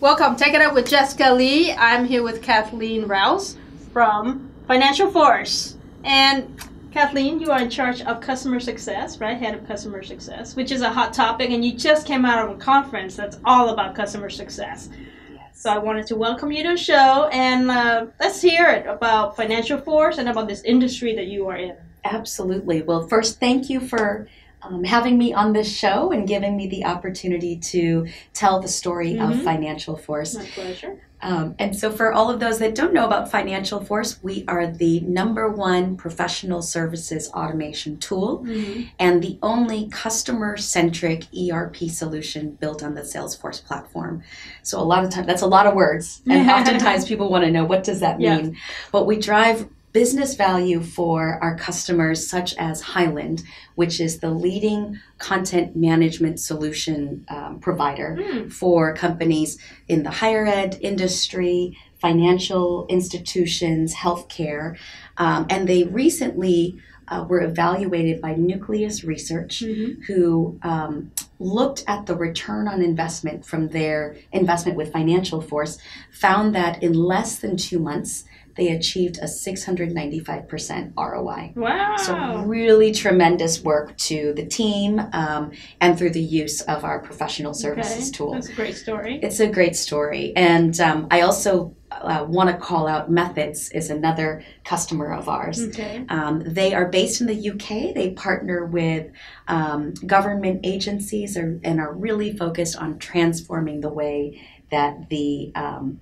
Welcome, Tech It Up with Jessica Lee. I'm here with Kathleen Rouse from Financial Force. And Kathleen, you are in charge of customer success, right? Head of customer success, which is a hot topic, and you just came out of a conference that's all about customer success. Yes. So I wanted to welcome you to the show, and let's hear it about Financial Force and about this industry that you are in. Absolutely. Well, first, thank you for having me on this show and giving me the opportunity to tell the story of Financial Force. My pleasure. And so for all of those that don't know about Financial Force, we are the #1 professional services automation tool and the only customer-centric ERP solution built on the Salesforce platform. So a lot of times, that's a lot of words, and oftentimes people want to know, what does that mean? Yeah. But we drive business value for our customers, such as Highland, which is the leading content management solution provider for companies in the higher ed industry, financial institutions, healthcare, and they recently were evaluated by Nucleus Research, who looked at the return on investment from their investment with Financial Force, found that in less than 2 months, they achieved a 695% ROI. Wow. So really tremendous work to the team and through the use of our professional services tool. That's a great story. It's a great story. And I also want to call out Methods is another customer of ours. They are based in the UK. They partner with government agencies and are really focused on transforming the way that the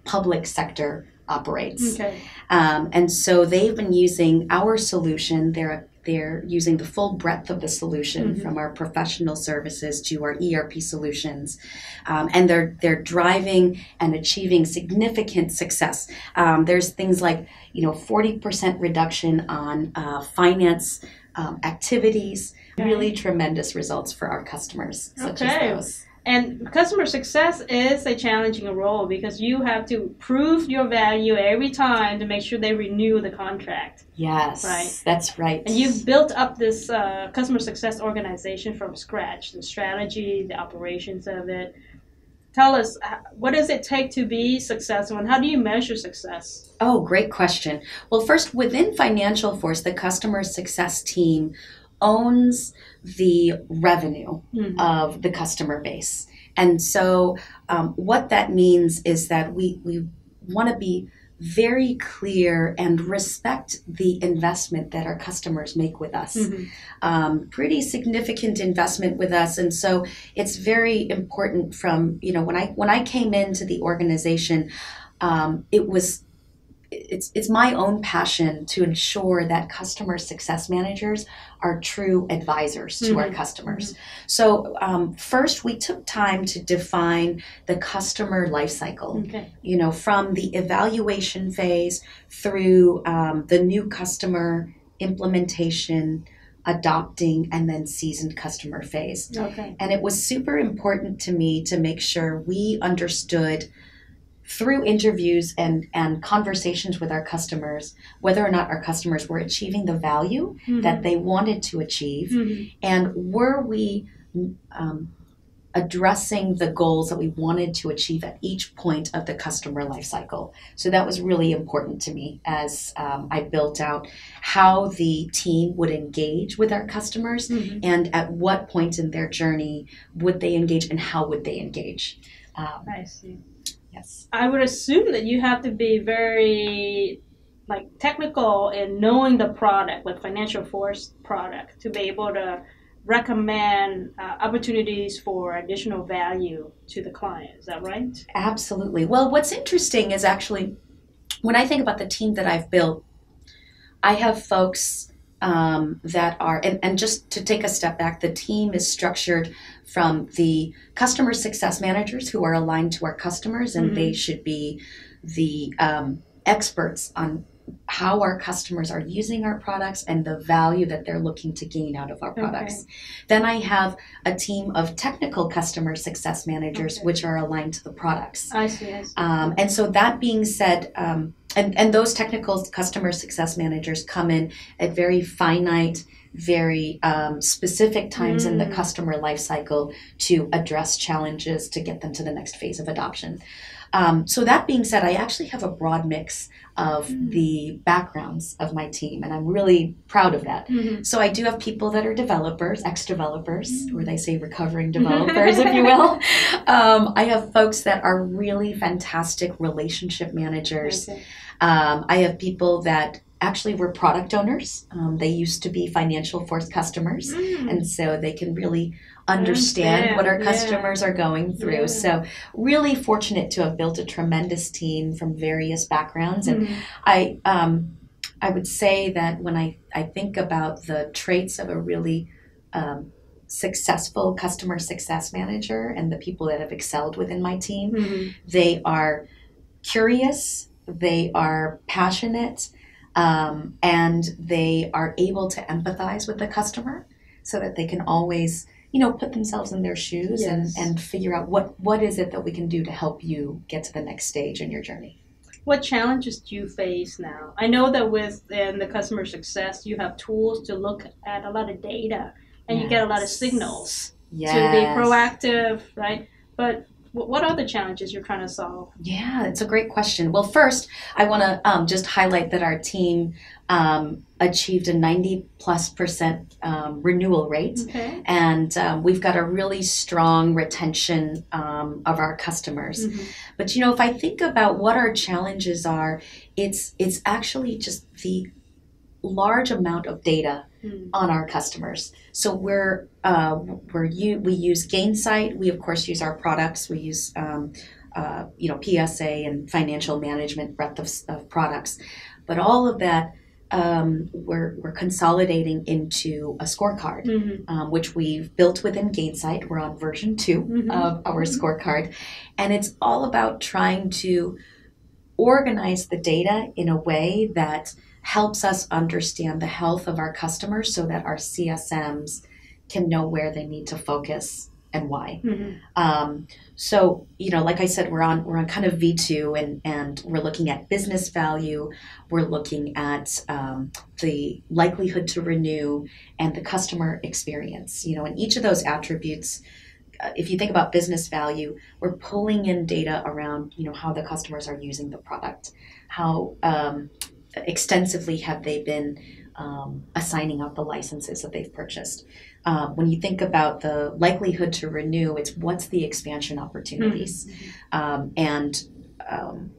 public sector operates. And so they've been using our solution. They're using the full breadth of the solution, from our professional services to our ERP solutions, and they're driving and achieving significant success. There's things like 40% reduction on finance activities. Really tremendous results for our customers, such as those. And customer success is a challenging role because you have to prove your value every time to make sure they renew the contract. Yes, right? That's right. And you've built up this customer success organization from scratch, the strategy, the operations of it. Tell us, what does it take to be successful and how do you measure success? Oh, great question. Well, first, within Financial Force, the customer success team owns the revenue of the customer base. And so what that means is that we want to be very clear and respect the investment that our customers make with us. Pretty significant investment with us. And so it's very important from, when I came into the organization, it's my own passion to ensure that customer success managers are true advisors to our customers. So first, we took time to define the customer lifecycle, from the evaluation phase through the new customer implementation, adopting, and then seasoned customer phase. And it was super important to me to make sure we understood through interviews and conversations with our customers, whether or not our customers were achieving the value that they wanted to achieve, and were we addressing the goals that we wanted to achieve at each point of the customer lifecycle. So that was really important to me as I built out how the team would engage with our customers and at what point in their journey would they engage and how would they engage. I see. Yes. I would assume that you have to be very technical in knowing the product, like Financial Force product, to be able to recommend opportunities for additional value to the client. Is that right? Absolutely. Well, what's interesting is actually when I think about the team that I've built, I have folks that are, and just to take a step back, the team is structured from the customer success managers who are aligned to our customers, and they should be the experts on how our customers are using our products and the value that they're looking to gain out of our products. Then I have a team of technical customer success managers, which are aligned to the products. I see. And so that being said, and those technical customer success managers come in at very finite, very specific times in the customer life cycle to address challenges to get them to the next phase of adoption. So that being said, I actually have a broad mix of the backgrounds of my team, and I'm really proud of that. So I do have people that are developers, ex-developers, or they say recovering developers, if you will. I have folks that are really fantastic relationship managers. I have people that actually were product owners. They used to be Financial Force customers, and so they can really understand what our customers are going through. So really fortunate to have built a tremendous team from various backgrounds. And I would say that when I think about the traits of a really successful customer success manager and the people that have excelled within my team, they are curious, they are passionate, and they are able to empathize with the customer so that they can always, you know, put themselves in their shoes and figure out what is it that we can do to help you get to the next stage in your journey. What challenges do you face now? I know that within the customer success, you have tools to look at a lot of data and you get a lot of signals to be proactive, right? But what are the challenges you're trying to solve? Yeah, it's a great question. Well, first, I want to just highlight that our team achieved a 90+% renewal rate. And we've got a really strong retention of our customers. But, you know, if I think about what our challenges are, it's actually just the large amount of data on our customers. So we use Gainsight. We of course use our products. We use you know, PSA and financial management breadth of products, but all of that we're consolidating into a scorecard, which we've built within Gainsight. We're on version 2 of our scorecard, and it's all about trying to organize the data in a way that helps us understand the health of our customers so that our CSMs can know where they need to focus and why. So, you know, like I said, we're on kind of V2, and we're looking at business value, we're looking at the likelihood to renew and the customer experience, you know, and each of those attributes. If you think about business value, we're pulling in data around, you know, how the customers are using the product, how extensively have they been assigning out the licenses that they've purchased. When you think about the likelihood to renew, it's what's the expansion opportunities, and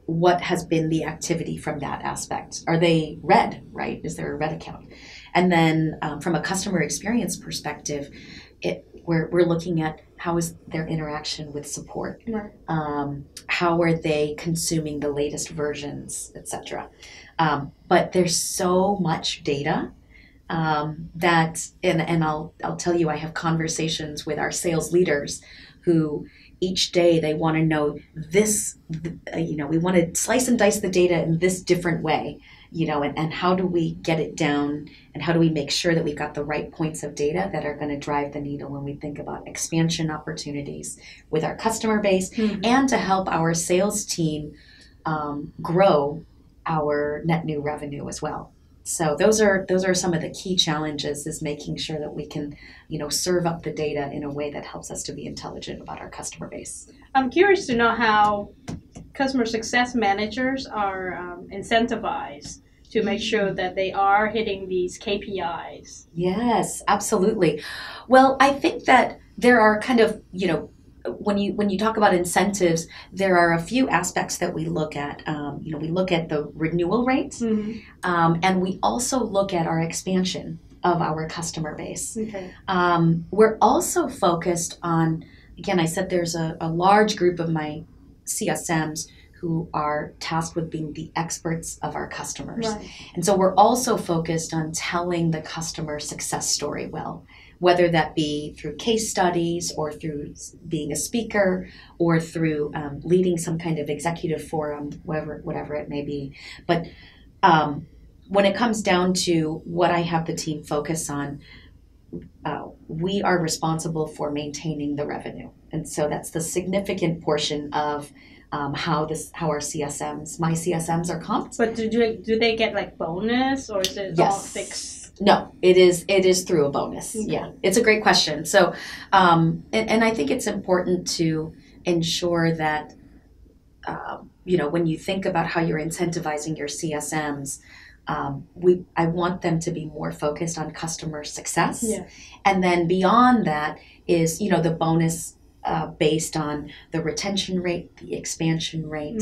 what has been the activity from that aspect. Are they red, right? Is there a red account? And then from a customer experience perspective, we're looking at how is their interaction with support, how are they consuming the latest versions, etc. But there's so much data that, and I'll tell you, I have conversations with our sales leaders who each day they want to know this, you know, we want to slice and dice the data in this different way, you know, and how do we get it down, and how do we make sure that we've got the right points of data that are going to drive the needle when we think about expansion opportunities with our customer base, and to help our sales team grow our net new revenue as well. So those are some of the key challenges, is making sure that we can, you know, serve up the data in a way that helps us to be intelligent about our customer base. I'm curious to know how customer success managers are incentivized to make sure that they are hitting these KPIs. Yes, absolutely. Well, I think that there are kind of, you know, when you talk about incentives, there are a few aspects that we look at. You know, we look at the renewal rate, and we also look at our expansion of our customer base. We're also focused on, again, I said there's a large group of my CSMs who are tasked with being the experts of our customers. And so we're also focused on telling the customer success story well, whether that be through case studies or through being a speaker or through leading some kind of executive forum, whatever it may be. But when it comes down to what I have the team focus on, we are responsible for maintaining the revenue. And so that's the significant portion of how our CSMs, my CSMs, are comped. But do they get like bonus, or is it all fixed? No, it is through a bonus. Okay. Yeah, it's a great question. So, and I think it's important to ensure that, you know, when you think about how you're incentivizing your CSMs, I want them to be more focused on customer success. Yeah. And then beyond that is, you know, the bonus based on the retention rate, the expansion rate,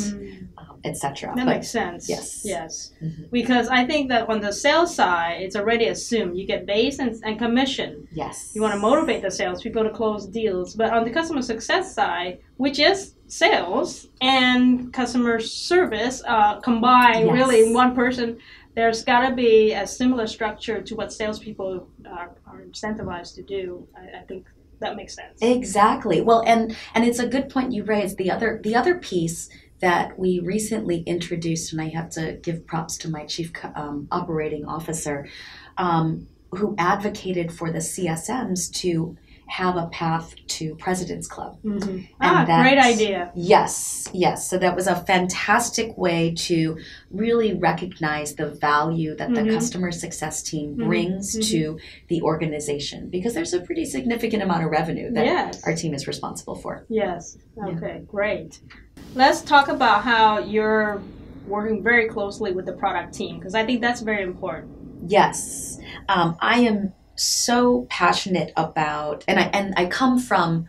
etc. That makes sense. Yes. Yes. Mm-hmm. Because I think that on the sales side, it's already assumed you get base and commission. Yes. You want to motivate the salespeople to close deals. But on the customer success side, which is sales and customer service combined, yes, really in one person, there's got to be a similar structure to what salespeople are incentivized to do. I think that makes sense. Exactly. Well, and it's a good point you raised. The other piece that we recently introduced, and I have to give props to my chief operating officer, who advocated for the CSMs to have a path to President's Club. Mm-hmm. Great idea. Yes, yes. So that was a fantastic way to really recognize the value that the customer success team brings to the organization, because there's a pretty significant amount of revenue that our team is responsible for. Yes. Okay, great. Let's talk about how you're working very closely with the product team, because I think that's very important. Yes. I am so passionate about, and I come from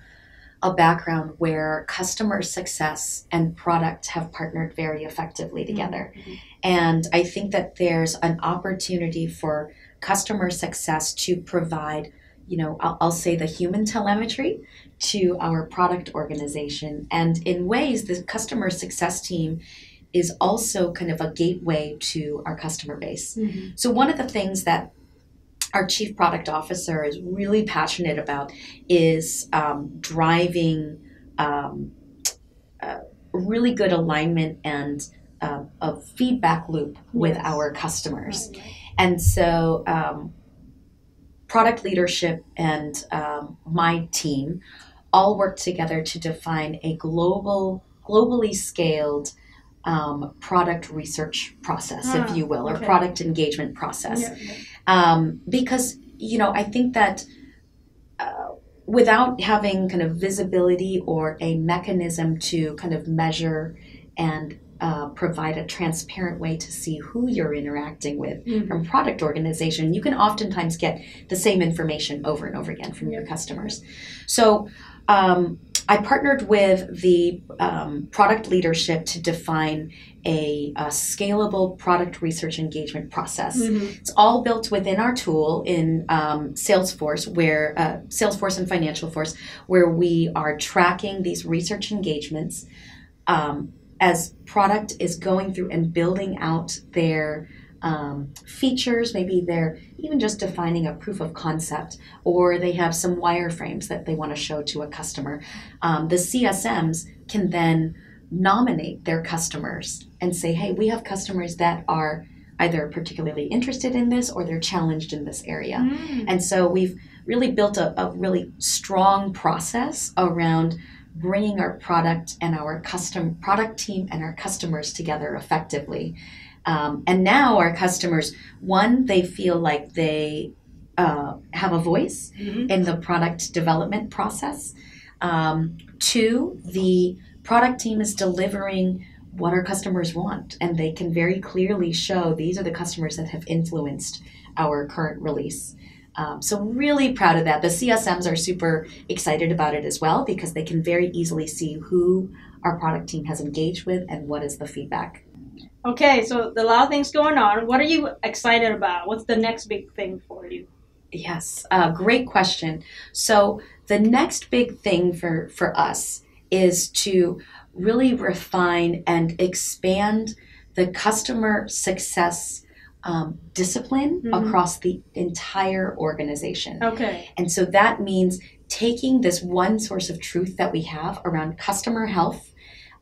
a background where customer success and product have partnered very effectively together. Mm-hmm. And I think that there's an opportunity for customer success to provide, you know, I'll say the human telemetry to our product organization. And in ways, the customer success team is also kind of a gateway to our customer base. Mm-hmm. So one of the things that our chief product officer is really passionate about is driving really good alignment and a feedback loop with our customers. Right. And so product leadership and my team all work together to define a globally scaled product research process, if you will, or product engagement process. Yeah, yeah. Because, you know, I think that without having kind of visibility or a mechanism to kind of measure and provide a transparent way to see who you're interacting with from product organization, you can oftentimes get the same information over and over again from your customers. So I partnered with the product leadership to define a scalable product research engagement process. Mm-hmm. It's all built within our tool in Salesforce, where Salesforce and Financial Force, where we are tracking these research engagements as product is going through and building out their features. Maybe they're even just defining a proof of concept, or they have some wireframes that they want to show to a customer. The CSMs can then nominate their customers and say, hey, we have customers that are either particularly interested in this or they're challenged in this area. And so we've really built a really strong process around bringing our product and our custom product team and our customers together effectively. And now our customers, one, they feel like they have a voice in the product development process. Two, the product team is delivering what our customers want, and they can very clearly show these are the customers that have influenced our current release. So really proud of that. The CSMs are super excited about it as well, because they can very easily see who our product team has engaged with and what is the feedback. Okay, so a lot of things going on. What are you excited about? What's the next big thing for you? Yes, great question. So the next big thing for us is to really refine and expand the customer success discipline across the entire organization. Okay. And so that means taking this one source of truth that we have around customer health,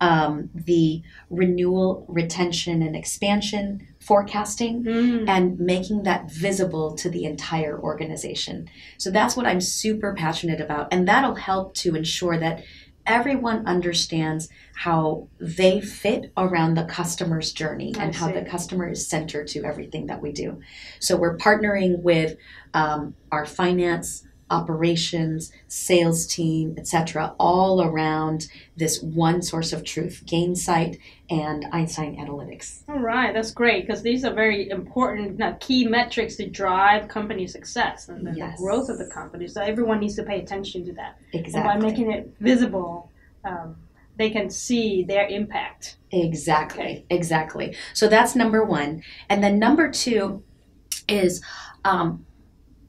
the renewal, retention, and expansion forecasting, and making that visible to the entire organization. So that's what I'm super passionate about. And that'll help to ensure that everyone understands how they fit around the customer's journey and how the customer is centered to everything that we do. So we're partnering with our finance, operations, sales team, etc., all around this one source of truth, Gainsight and Einstein Analytics. All right, that's great, because these are very important key metrics to drive company success and the growth of the company. So everyone needs to pay attention to that. Exactly. And by making it visible, they can see their impact. Exactly, exactly. So that's number one. And then number two is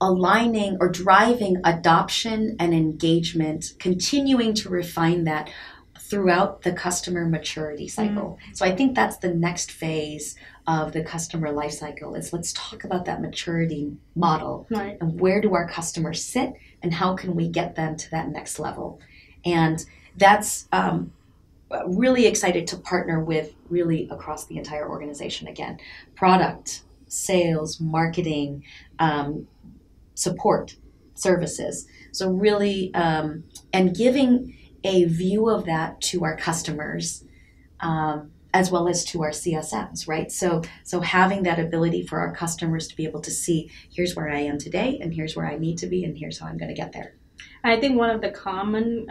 aligning or driving adoption and engagement, continuing to refine that throughout the customer maturity cycle. Mm. So I think that's the next phase of the customer life cycle is let's talk about that maturity model and where do our customers sit and how can we get them to that next level. And that's really excited to partner with really across the entire organization again. Product, sales, marketing, support services. So really, and giving a view of that to our customers as well as to our CSMs, right? So having that ability for our customers to be able to see, here's where I am today and here's where I need to be and here's how I'm going to get there. I think one of the common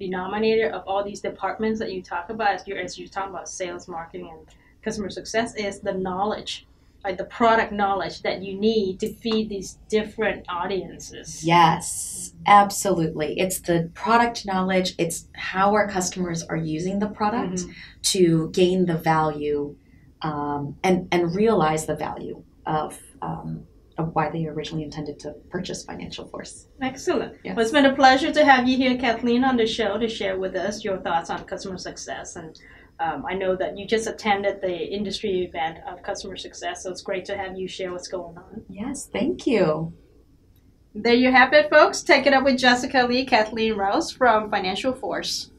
denominator of all these departments that you talk about, as you talk about sales, marketing, and customer success, is the knowledge. Like the product knowledge that you need to feed these different audiences. Yes, absolutely. It's the product knowledge. It's how our customers are using the product to gain the value and realize the value of why they originally intended to purchase Financial Force. Excellent. Yes. Well, it's been a pleasure to have you here, Kathleen, on the show to share with us your thoughts on customer success. And I know that you just attended the industry event of customer success, so it's great to have you share what's going on. Yes, thank you. There you have it, folks. Take it up with Jessica Lee, Kathleen Rouse from Financial Force.